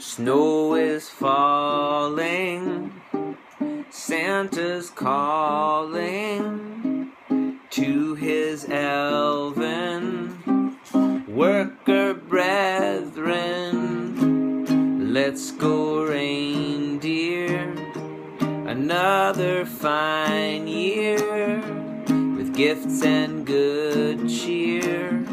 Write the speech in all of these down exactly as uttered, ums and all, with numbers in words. Snow is falling, Santa's calling to his elven worker brethren. Let's go reindeer, another fine year, with gifts and good cheer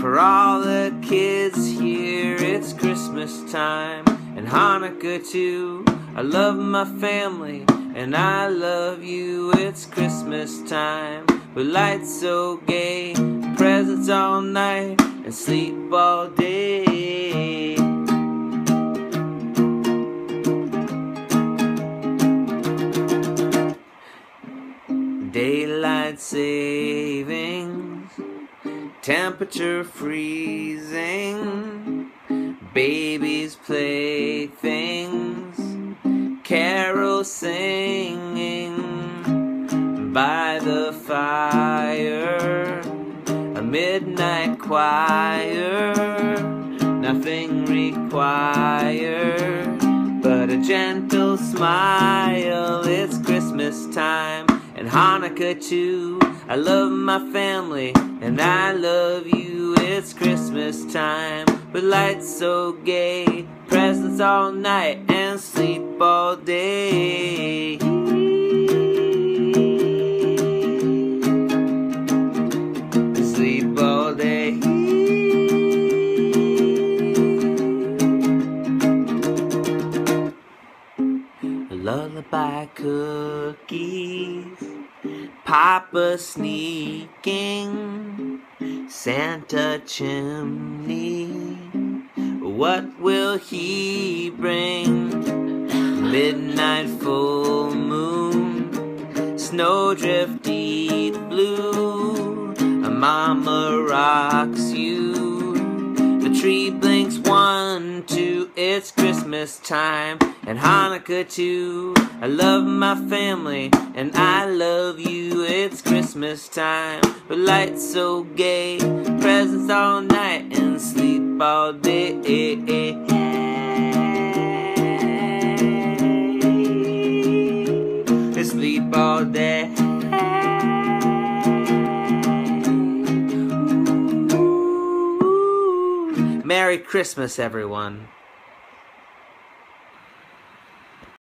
for all the kids here. It's Christmas time and Hanukkah too. I love my family and I love you. It's Christmas time with lights so gay, presents all night and sleep all day. Daylight savings, temperature freezing, babies play things, carol singing by the fire, a midnight choir, nothing required but a gentle smile. It's Christmas time and Hanukkah too. I love my family and I love you. It's Christmas time with lights so gay, presents all night and sleep all day. Sleep all day. Lullaby cookies, Papa sneaking, Santa chimney, what will he bring? Midnight full moon, snowdrift deep blue, a mama rocks you, the tree blinks one, two. It's Christmas time and Hanukkah too. I love my family and I love you. It's Christmas time with lights so gay, presents all night and sleep all day. And sleep all day. Merry Christmas, everyone.